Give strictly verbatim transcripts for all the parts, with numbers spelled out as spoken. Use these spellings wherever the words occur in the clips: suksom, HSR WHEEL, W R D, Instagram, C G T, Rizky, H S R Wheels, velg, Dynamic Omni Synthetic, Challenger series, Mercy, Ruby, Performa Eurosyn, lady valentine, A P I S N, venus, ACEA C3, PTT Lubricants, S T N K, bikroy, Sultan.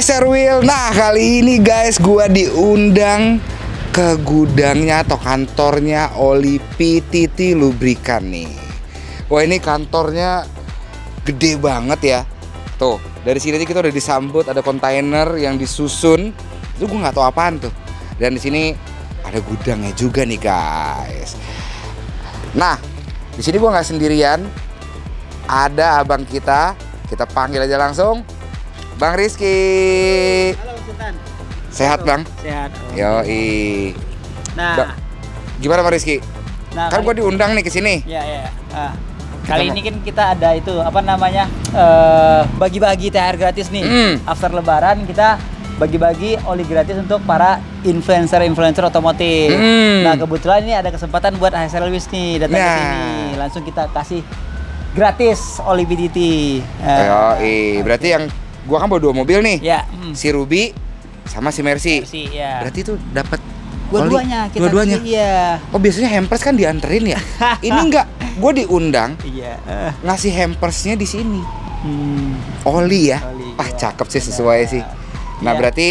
H S R Wheel. Nah, kali ini guys gua diundang ke gudangnya atau kantornya oli P T T Lubricant nih. Wah, ini kantornya gede banget ya. Tuh, dari sini aja kita udah disambut, ada kontainer yang disusun. Itu gua nggak tahu apaan tuh. Dan di sini ada gudangnya juga nih, guys. Nah, di sini gua nggak sendirian. Ada abang kita, kita panggil aja langsung. Bang Rizky. Halo Sultan. Sehat. Halo, Bang? Sehat. Yo, i. Nah, ba gimana Bang Rizky? Nah, kan gue diundang nih ke sini. Iya, iya. Uh, kali ini kan kita ada itu apa namanya? bagi-bagi uh, T H R gratis nih. Mm. After lebaran kita bagi-bagi oli gratis untuk para influencer-influencer otomotif. Mm. Nah, kebetulan ini ada kesempatan buat H S R Lewis nih datang nah. ke sini. Langsung kita kasih gratis oli P T T. Uh, Yo, i. Berarti yang gua kan bawa dua mobil nih, ya. hmm. si Ruby sama si Mercy. Mercy ya. Berarti tuh dapat dua-duanya. Dua-duanya. Iya. Oh, biasanya hampers kan dianterin ya. Ini enggak, gua diundang. Iya. Ngasih hampersnya di sini. Hmm. Oli ya. Oli, ah, ya. Cakep sih, sesuai ya. sih. Nah, ya. berarti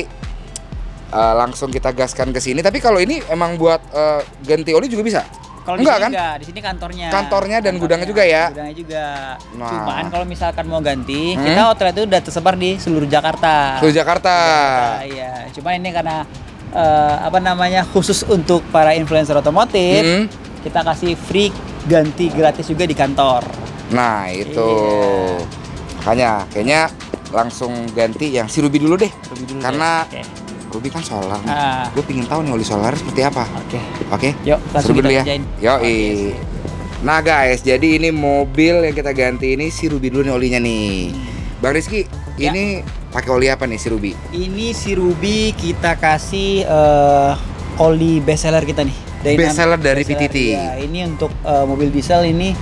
uh, langsung kita gaskan ke sini. Tapi kalau ini emang buat uh, ganti oli juga bisa. Kalau enggak kan? Di sini kantornya. Kantornya dan kantornya, gudangnya juga ya. Gudangnya juga. Nah. Cuman kalau misalkan mau ganti, hmm? kita outlet itu udah tersebar di seluruh Jakarta. Seluruh Jakarta. Iya. Cuman ini karena uh, apa namanya khusus untuk para influencer otomotif, hmm? kita kasih free ganti gratis juga di kantor. Nah itu. Iya. Makanya kayaknya langsung ganti yang si Ruby dulu deh. Ruby dulu karena. Deh. Okay. Ruby kan solar, ah. gue pingin tahu nih oli solar seperti apa. Oke, okay. oke. Okay? Yuk, langsung dulu ya. Yoi. Nah guys, jadi ini mobil yang kita ganti ini si Ruby dulu nih olinya nih. Hmm. Bang Rizky, ya. ini pakai oli apa nih si Ruby? Ini si Ruby kita kasih uh, oli best seller kita nih. Best seller dari P T T. Ya, ini untuk uh, mobil diesel ini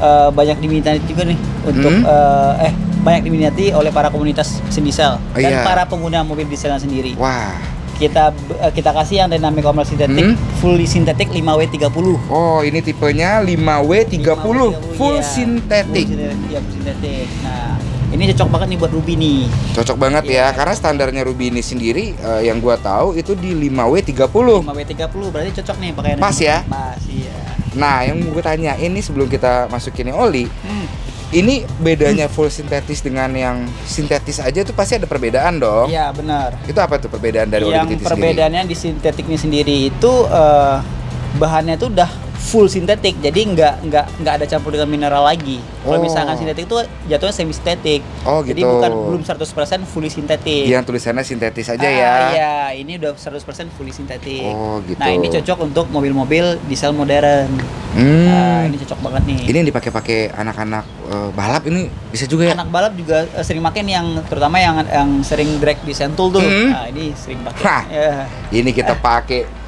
uh, banyak diminati juga nih untuk hmm? uh, eh. banyak diminati oleh para komunitas mesin diesel oh, dan iya. para pengguna mobil diesel sendiri. Wah. Kita kita kasih yang Dynamic Omni Synthetic, hmm? Fully Synthetic lima W tiga puluh. Oh, ini tipenya lima W tiga puluh, full synthetic. Iya, full synthetic. Nah, ini cocok banget nih buat Ruby nih. Cocok banget ya, ya karena standarnya Ruby ini sendiri uh, yang gua tahu itu di lima W tiga puluh. lima W tiga puluh berarti cocok nih pakai Pas ini. ya? Pas iya. Nah, yang gue tanya ini sebelum kita masukin oli. Hmm. Ini bedanya full sintetis dengan yang sintetis aja itu pasti ada perbedaan dong. Iya benar. Itu apa tuh perbedaan dari yang oli P T T perbedaannya sendiri? Di sintetiknya sendiri itu uh, bahannya tuh udah full sintetik, jadi nggak nggak nggak ada campur dengan mineral lagi. Oh. Kalau misalkan sintetik itu jatuhnya semi sintetik. Oh gitu. Jadi bukan belum seratus persen fully sintetik. Yang tulisannya sintetis aja ah, ya. Iya, ini udah seratus persen fully sintetik. Oh gitu. Nah, ini cocok untuk mobil-mobil diesel modern. Hmm. Nah, ini cocok banget nih. Ini yang dipakai-pakai anak-anak uh, balap ini bisa juga ya. Anak balap juga uh, sering makin yang terutama yang yang sering drag di sentul tuh. Hmm. Nah, ini sering pakai. Nah, yeah. Ini kita pakai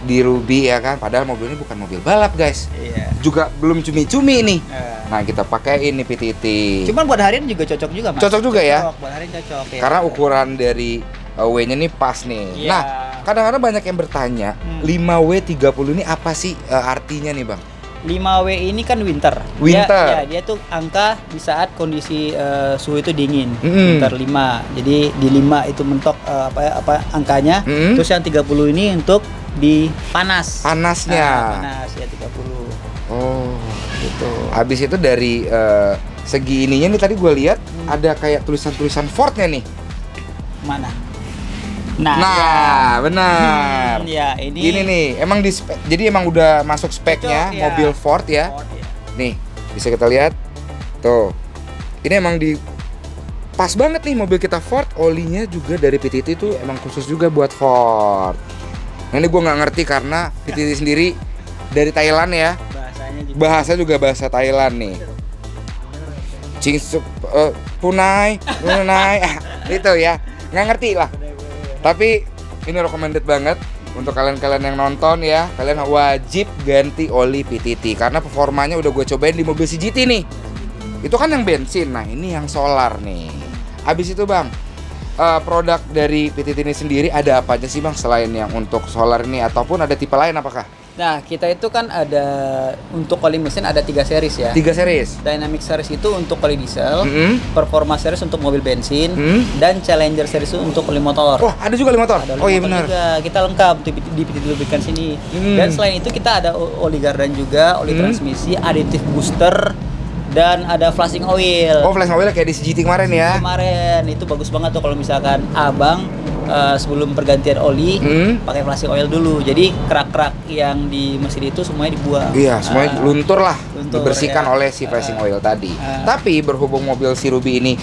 di Ruby ya kan, padahal mobil ini bukan mobil balap guys, iya. juga belum cumi-cumi nih. Uh. Nah kita pakai ini P T T. Cuman buat harian juga cocok juga mas. Cocok juga cocok, ya. Buat harian cocok. Ya. Karena ukuran dari W-nya nih pas nih. Yeah. Nah kadang-kadang banyak yang bertanya hmm. lima W tiga puluh ini apa sih uh, artinya nih bang? lima W ini kan winter. Winter. Dia, ya, dia tuh angka di saat kondisi uh, suhu itu dingin. Mm-hmm. Winter lima. Jadi di lima itu mentok uh, apa apa angkanya. Mm-hmm. Terus yang tiga puluh ini untuk di panas. Panasnya. Nah, panas ya tiga puluh. Oh, gitu. Habis itu dari uh, segi ininya nih tadi gue lihat hmm. ada kayak tulisan-tulisan Fordnya nih. Mana? Nah, nah ya. benar. Hmm, ya, ini. Ini nih, emang di spek, jadi emang udah masuk speknya ya. mobil Ford ya. Ford, ya. Nih, bisa kita lihat. Tuh. Ini emang di pas banget nih mobil kita Ford, olinya juga dari P T T itu emang khusus juga buat Ford. Nah, ini gue nggak ngerti karena P T T sendiri dari Thailand ya. Bahasanya juga, bahasa juga bahasa Thailand nih. Cingsup uh, punai, punai. Itu ya. Nggak ngerti lah. Tapi ini recommended banget untuk kalian-kalian yang nonton ya. Kalian wajib ganti oli P T T karena performanya udah gue cobain di mobil C G T nih. Itu kan yang bensin, nah ini yang solar nih. Habis itu bang, uh, produk dari P T T ini sendiri ada apa aja sih bang selain yang untuk solar ini ataupun ada tipe lain apakah? Nah, kita itu kan ada untuk oli mesin ada tiga series ya. Tiga series. Dynamic series itu untuk oli diesel, mm-hmm. Performa series untuk mobil bensin, mm-hmm. dan Challenger series itu untuk oli motor. Wah, ada juga oli motor. Ada oli oh motor iya benar. Juga. Kita lengkap di P T T Lubricants ini. Mm. Dan selain itu kita ada oli gardan juga, oli mm. transmisi, aditif booster. Dan ada flashing oil. Oh, flashing oil kayak di C G T kemarin ya? Kemarin itu bagus banget tuh kalau misalkan abang uh, sebelum pergantian oli hmm? pakai flashing oil dulu. Jadi kerak-kerak yang di mesin itu semuanya dibuang. Iya, semuanya uh, luntur lah, luntur, dibersihkan ya. Oleh si flashing uh, oil tadi. Uh, Tapi berhubung mobil si Ruby ini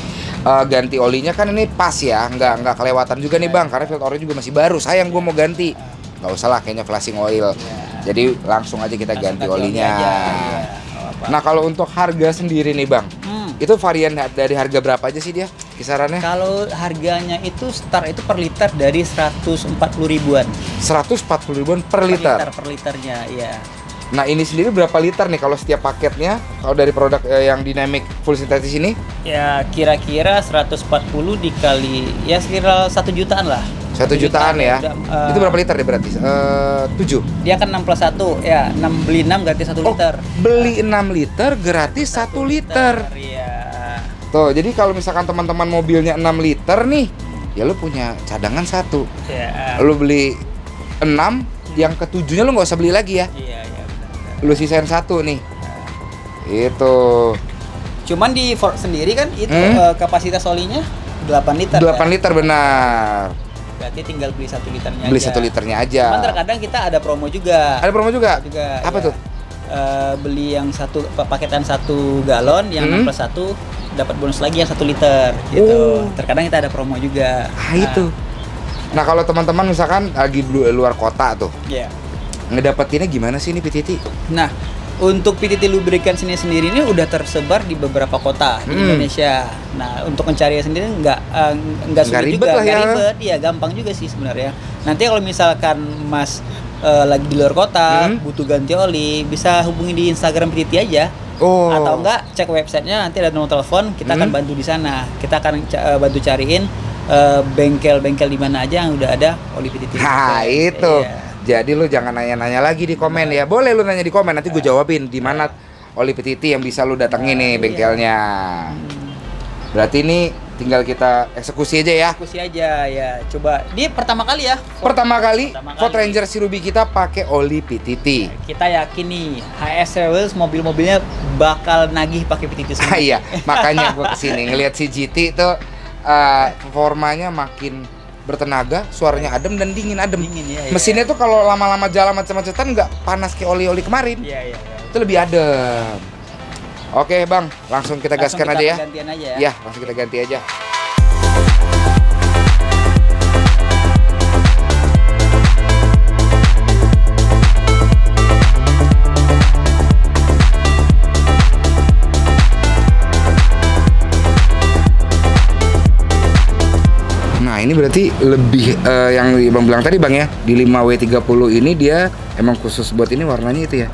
uh, ganti olinya kan ini pas ya, nggak nggak kelewatan juga nih bang, karena filternya juga masih baru. Sayang gue mau ganti, nggak usah lah kayaknya flashing oil. Yeah. Jadi langsung aja kita langsung ganti olinya. Nah, kalau untuk harga sendiri nih Bang, hmm. itu varian dari harga berapa aja sih dia kisarannya? Kalau harganya itu start itu per liter dari seratus empat puluh ribuan. seratus empat puluh ribuan per, per liter? liter? Per liternya, iya. Nah, ini sendiri berapa liter nih kalau setiap paketnya? Kalau dari produk eh, yang Dynamic Full Synthetic ini? Ya, kira-kira seratus empat puluh dikali, ya sekitar satu jutaan lah. Satu jutaan, jutaan ya, udah, uh, itu berapa liter deh berarti? Uh, tujuh? Dia kan enam plus satu, ya enam beli enam gratis satu oh, liter. Beli enam liter gratis satu liter, liter. Ya. Tuh, jadi kalau misalkan teman-teman mobilnya enam liter nih, ya lu punya cadangan satu. Ya. Lu beli enam, yang ketujuhnya lu nggak usah beli lagi ya. Iya, iya, benar. Lu sisain satu nih, ya. Itu. Cuman di Ford sendiri kan itu hmm? kapasitas olinya delapan liter. delapan ya? liter benar. Berarti tinggal beli satu liternya beli aja. satu liternya aja. Cuman terkadang kita ada promo juga. Ada promo juga. juga Apa ya. tuh? Uh, beli yang satu paketan satu galon, yang hmm? enam plus satu dapat bonus lagi yang satu liter. Gitu. Oh. Terkadang kita ada promo juga. Ah nah. itu. Nah kalau teman-teman misalkan lagi luar kota tuh, yeah. ngedapetinnya gimana sih ini P T T? Nah. Untuk P T T Lubricants ini sendiri ini udah tersebar di beberapa kota di hmm. Indonesia. Nah, untuk mencari sendiri nggak uh, nggak sulit ribet juga, nggak ribet, ya. Iya gampang juga sih sebenarnya. Nanti kalau misalkan Mas uh, lagi di luar kota hmm. butuh ganti oli, bisa hubungi di Instagram P T T aja. Oh. Atau enggak cek websitenya, nanti ada nomor telepon, kita hmm. akan bantu di sana. Kita akan uh, bantu cariin bengkel-bengkel uh, di mana aja yang udah ada oli P T T. Nah, itu. Iya. Jadi lu jangan nanya-nanya lagi di komen ya. Boleh lu nanya di komen, nanti gue jawabin di mana oli P T T yang bisa lu datengin nih bengkelnya. Berarti ini tinggal kita eksekusi aja ya. Eksekusi aja ya. Coba di pertama kali ya. Ford, pertama kali Ford Ranger si Ruby kita pakai oli P T T. Kita yakin nih H S R Wheels mobil-mobilnya bakal nagih pakai P T T semua. Iya, makanya gue kesini ngelihat si G T tuh uh, performanya makin bertenaga, suaranya adem dan dingin adem. Dingin, ya, ya, Mesinnya ya. tuh kalau lama-lama jalan macam-macetan nggak panas kayak oli-oli kemarin. Iya, iya, ya. Itu lebih adem. Oke, Bang, langsung kita langsung gaskan kita aja ya. aja ya. Ya, langsung kita ganti aja. Nah, ini berarti lebih uh, yang Bang bilang tadi Bang ya, di lima W tiga puluh ini dia emang khusus buat ini warnanya itu ya.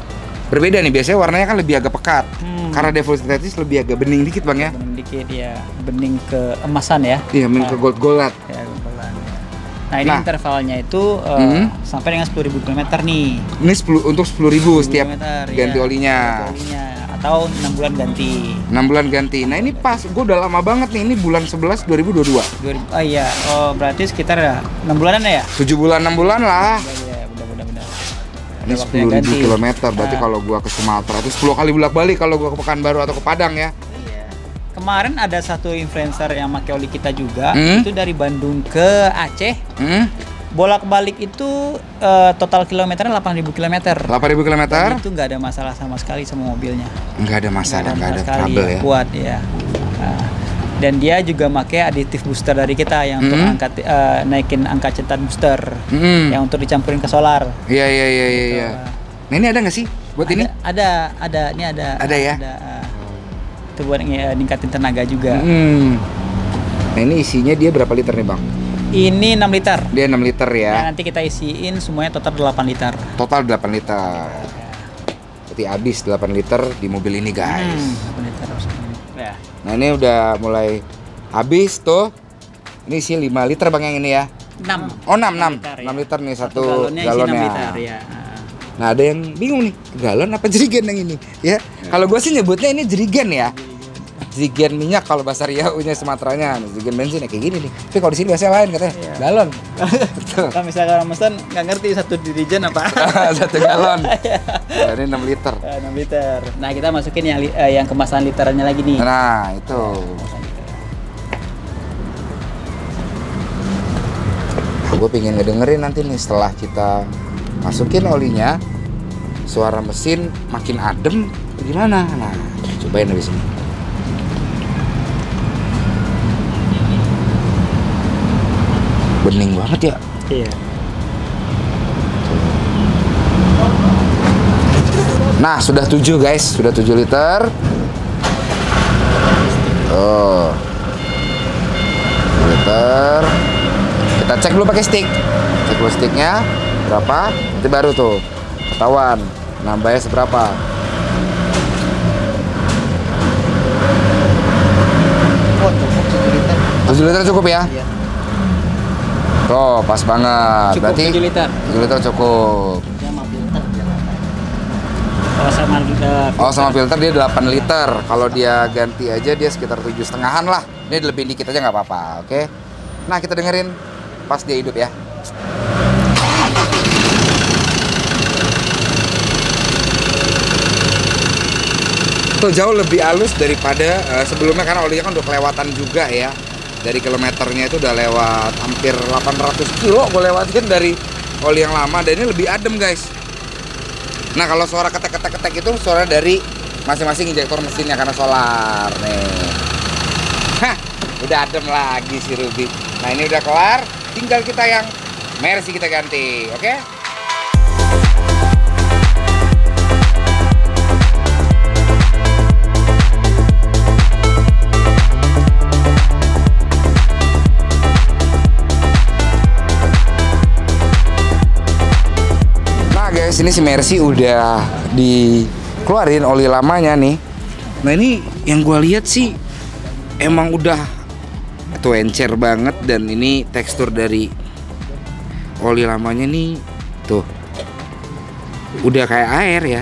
Berbeda nih, biasanya warnanya kan lebih agak pekat. Hmm. Karena dia full synthetic lebih agak bening dikit Bang ya. Bening dikit ya, bening ke emasan ya. Iya, bening nah. ke gold-goldat. Ya, gold-goldat. Nah, ini nah. intervalnya itu uh, hmm. sampai dengan sepuluh ribu kilometer nih. Ini sepuluh untuk sepuluh ribu setiap kilometer, ganti ya, olinya. olinya. Atau enam bulan ganti. enam bulan ganti. Nah, ini pas gue udah lama banget nih. Ini bulan sebelas dua ribu dua puluh dua. Oh iya. Oh, berarti sekitar enam bulanan ya? tujuh bulan enam bulan lah. Iya, benar-benar. Ini sepuluh ribu kilometer. Berarti nah. kalau gua ke Sumatera itu sepuluh kali bolak-balik kalau gua ke Pekanbaru atau ke Padang ya. Iya. Kemarin ada satu influencer yang pakai oli kita juga, hmm? itu dari Bandung ke Aceh. Hmm? Bolak-balik itu uh, total kilometernya delapan ribu kilometer. delapan ribu kilometer? Itu nggak ada masalah sama sekali sama mobilnya. Nggak ada masalah, nggak ada, ada trouble ya. Kuat ya. Uh, dan dia juga pakai aditif booster dari kita yang mm-hmm. untuk angkat uh, naikin angka cetat booster, mm-hmm. yang untuk dicampurin ke solar. Iya iya iya iya. Gitu. Ya. Nah, ini ada nggak sih buat ada, ini? Ada ada ini ada. Ada ya. Ada, uh, itu buat uh, ningkatin tenaga juga. Mm-hmm. Nah, ini isinya dia berapa liter nih Bang? Ini enam liter. Dia enam liter ya. Nah, nanti kita isiin semuanya total delapan liter. Total delapan liter. Berarti habis delapan liter di mobil ini, guys. Hmm, delapan liter. Ya. Nah, ini udah mulai habis tuh. Ini isi lima liter Bang yang ini ya. enam. Oh, enam, enam. enam liter, enam liter nih satu, satu galonnya. galonnya. enam liter ya. Nah, ada yang bingung nih, galon apa jerigen yang ini? Ya, ya. Kalau gue sih nyebutnya ini jerigen ya. Jerigen minyak kalau bahasa Riau-nya Sumateranya, jerigen bensin ya kayak gini nih. Tapi kalau di sini biasanya lain katanya, yeah. galon. Kalau misalnya orang mesen nggak ngerti satu dirijen apa? Satu galon. Nah, ini enam liter. Ya, enam liter. Nah, kita masukin yang eh, yang kemasan literannya lagi nih. Nah, itu. Nah, gue pengen ngedengerin nanti nih setelah kita masukin olinya, suara mesin makin adem gimana? Nah, cobain habis ini. Bening banget ya. Iya. Nah, sudah tujuh guys, sudah tujuh liter. Oh. Liter. Kita cek dulu pakai stick. Cek dulu sticknya berapa? Nanti baru tuh ketahuan nambahnya seberapa. Oh, cukup tujuh liter. tujuh liter cukup ya? Iya. Oh, pas banget. Cukup, berarti tujuh liter. tujuh liter cukup. Sama filter dia delapan. Oh, sama filter. Oh, sama filter dia delapan liter. Kalau dia ganti aja dia sekitar tujuh setengahan lah. Ini lebih dikit aja nggak apa-apa, oke? Okay? Nah, kita dengerin pas dia hidup ya. Tuh jauh lebih halus daripada uh, sebelumnya karena olinya kan udah kelewatan juga ya. Dari kilometernya itu udah lewat hampir delapan ratus kilo gue lewatin dari oli yang lama, dan ini lebih adem guys. Nah, kalau suara ketek-ketek-ketek itu suara dari masing-masing injektor mesinnya karena solar nih. Hah, udah adem lagi si Ruby. Nah, ini udah kelar, tinggal kita yang Mercy kita ganti, oke? Okay? Sini si Mercy udah dikeluarin oli lamanya nih. Nah, ini yang gua lihat sih emang udah tuh encer banget, dan ini tekstur dari oli lamanya nih tuh udah kayak air ya,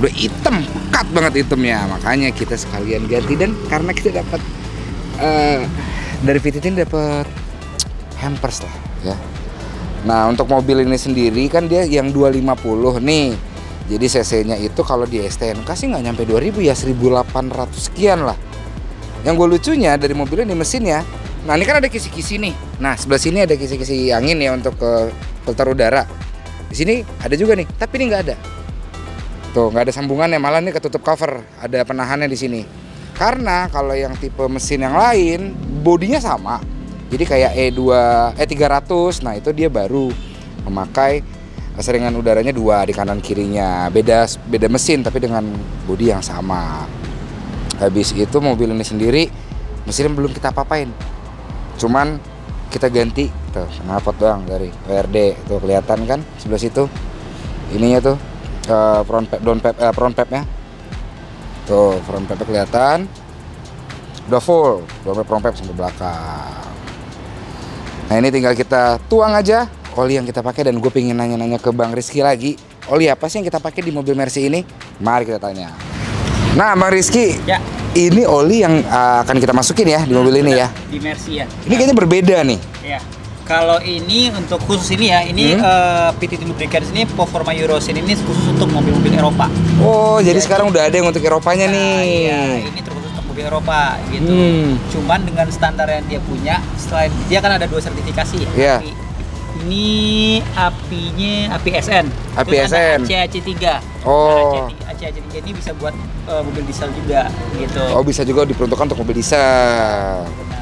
udah hitam, pekat banget hitamnya. Makanya kita sekalian ganti, dan karena kita dapat uh, dari P T T dapat hampers lah ya. Nah, untuk mobil ini sendiri kan dia yang dua ratus lima puluh nih. Jadi C C-nya itu kalau di S T N K sih nggak nyampe dua ribu ya, seribu delapan ratus sekian lah. Yang gue lucunya dari mobilnya di mesinnya. Nah, ini kan ada kisi-kisi nih. Nah, sebelah sini ada kisi-kisi angin ya untuk ke filter udara. Di sini ada juga nih, tapi ini nggak ada. Tuh, nggak ada sambungannya, malah ini ketutup cover. Ada penahannya di sini. Karena kalau yang tipe mesin yang lain, bodinya sama. Jadi kayak E dua, E tiga ratus, nah itu dia baru memakai seringan udaranya dua di kanan kirinya. Beda beda mesin tapi dengan bodi yang sama. Habis itu mobil ini sendiri mesinnya belum kita apa-apain. Cuman kita ganti tuh knalpot doang dari W R D. Tuh kelihatan kan sebelah situ. Ininya tuh uh, front pep, down pep, uh, front pepnya. Tuh front pepnya kelihatan. Udah full, down pep, front pep sampai belakang. Nah, ini tinggal kita tuang aja oli yang kita pakai, dan gue pengen nanya-nanya ke Bang Rizky lagi. Oli apa sih yang kita pakai di mobil Mercy ini? Mari kita tanya. Nah, Bang Rizky, ya. Ini oli yang uh, akan kita masukin ya di nah, mobil ini ya? Di Mercy ya. Ini kayaknya berbeda nih. Ya. Kalau ini untuk khusus ini ya, ini hmm? uh, P T T Lubricants ini Performa Eurosyn ini khusus untuk mobil-mobil Eropa. Oh, jadi, jadi sekarang udah ada yang untuk Eropanya nah, nih. Iya, ini terus Eropa gitu, hmm. cuman dengan standar yang dia punya, selain dia kan ada dua sertifikasi ya. Yeah. Api, ini apinya A P I S N, A P I S N, A C E A C tiga. Oh. Nah, A C E A C tiga ini bisa buat uh, mobil diesel juga gitu. Oh, bisa juga diperuntukkan untuk mobil diesel. Nah, benar.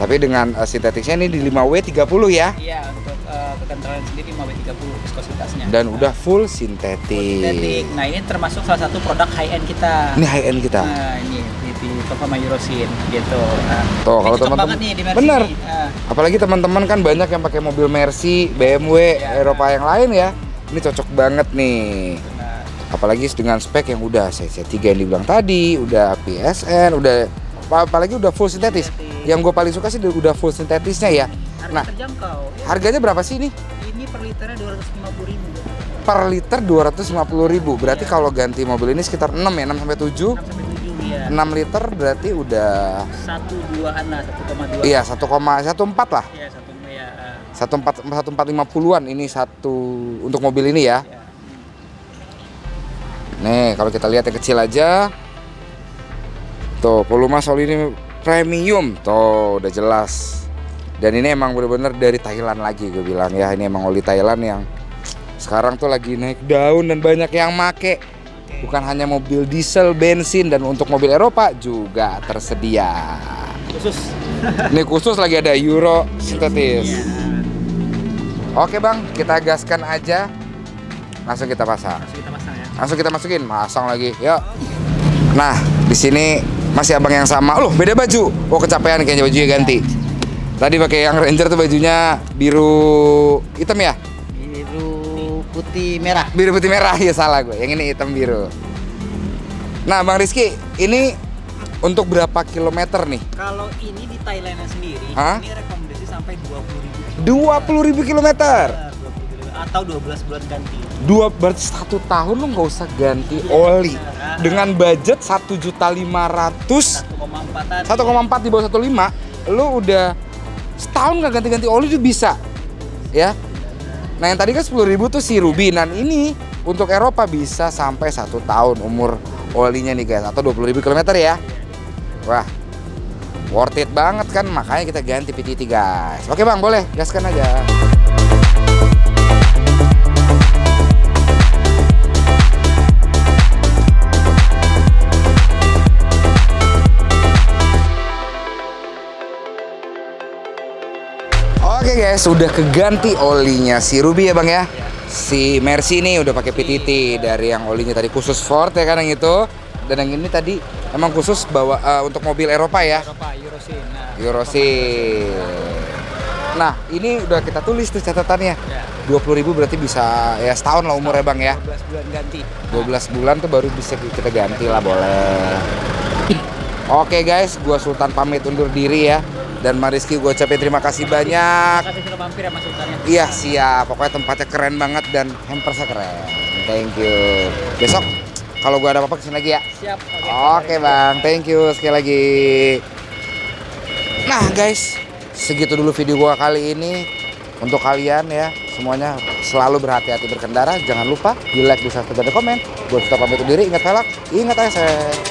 Tapi dengan uh, sintetiknya ini di lima W tiga puluh ya? Iya, untuk uh, kekentalan sendiri lima W tiga puluh viskositasnya. Dan nah. udah full sintetik. Full sintetik. Nah, ini termasuk salah satu produk high end kita. Ini high end kita. Nah, ini di Performa Eurosyn gitu. Nah, tuh kalau teman-teman bener. Nah. Apalagi teman-teman kan banyak yang pakai mobil Mercy, B M W, ya, Eropa nah. yang lain ya. Ini cocok banget nih. Nah. Apalagi dengan spek yang udah C C tiga yang dibilang tadi, udah A P I S N, udah apalagi udah full sintetis. Sintetis. Yang gue paling suka sih udah full sintetisnya ya. Harga nah, terjangkau. Harganya berapa sih ini? Ini per liternya dua ratus lima puluh ribu. Per liter dua ratus lima puluh ribu. Berarti yeah. kalau ganti mobil ini sekitar enam ya, enam sampai tujuh. enam liter berarti udah satu koma dua an lah, satu koma dua. Iya, satu koma empat lah. Iya, satu koma empat lima puluhan ini satu untuk mobil ini ya. Iya. Nih, kalau kita lihat yang kecil aja. Tuh, volume oli ini premium. Tuh, udah jelas. Dan ini emang bener-bener dari Thailand lagi gue bilang ya. Ini emang oli Thailand yang sekarang tuh lagi naik daun dan banyak yang make. Bukan hanya mobil diesel, bensin, dan untuk mobil Eropa juga tersedia. Khusus. Ini khusus lagi ada Euro sintetis. Ya. Oke bang, kita gaskan aja. Langsung kita pasang. Langsung kita pasang ya. Langsung kita masukin, pasang lagi. Yuk. Nah, di sini masih abang yang sama. Loh, beda baju. Oh, kecapean kayaknya bajunya ganti. Tadi pakai yang Ranger tuh bajunya biru hitam ya? Putih merah, biru putih merah ya, salah gue. Yang ini hitam biru. Nah, Bang Rizky, ini untuk berapa kilometer nih? Kalau ini di Thailand sendiri, hah? Ini rekomendasi sampai dua puluh ribu kilometer. Atau dua belas bulan ganti. Dua berarti satu tahun lu nggak usah ganti ya, oli. Nah, dengan budget satu juta lima ratus. satu koma empat di bawah satu koma lima, lu udah setahun nggak ganti-ganti oli tuh bisa, ya. Nah, yang tadi kan sepuluh ribu tuh si Ruby, dan ini untuk Eropa bisa sampai satu tahun umur olinya nih guys, atau dua puluh ribu kilometer ya. Wah, worth it banget kan, makanya kita ganti P T T guys. Oke bang, boleh gaskan aja. Oke guys, sudah keganti olinya si Ruby ya bang ya. Si Mercy ini udah pakai P T T dari yang olinya tadi khusus Ford ya kan yang itu. Dan yang ini tadi emang khusus bawa uh, untuk mobil Eropa ya. Eropa Eurosyn. Nah, Eurosyn. Nah, ini udah kita tulis tuh catatannya. dua puluh ribu berarti bisa ya setahun lah umurnya bang ya. dua belas bulan ganti. dua belas bulan tuh baru bisa kita ganti lah, boleh. Oke guys, gua Sultan pamit undur diri ya. Dan Mas Rizky gue ucapin terima kasih banyak. Terima kasih sudah mampir ya Mas Sultannya. Iya siap, pokoknya tempatnya keren banget dan hampersnya keren. Thank you. Besok kalau gue ada apa-apa kesini lagi ya. Siap. Oke, Oke bang, thank you sekali lagi. Nah guys, segitu dulu video gue kali ini. Untuk kalian ya semuanya selalu berhati-hati berkendara. Jangan lupa di like, di subscribe, dan di komen. Gue sudah pamit diri, ingat velg, ingat A C E A.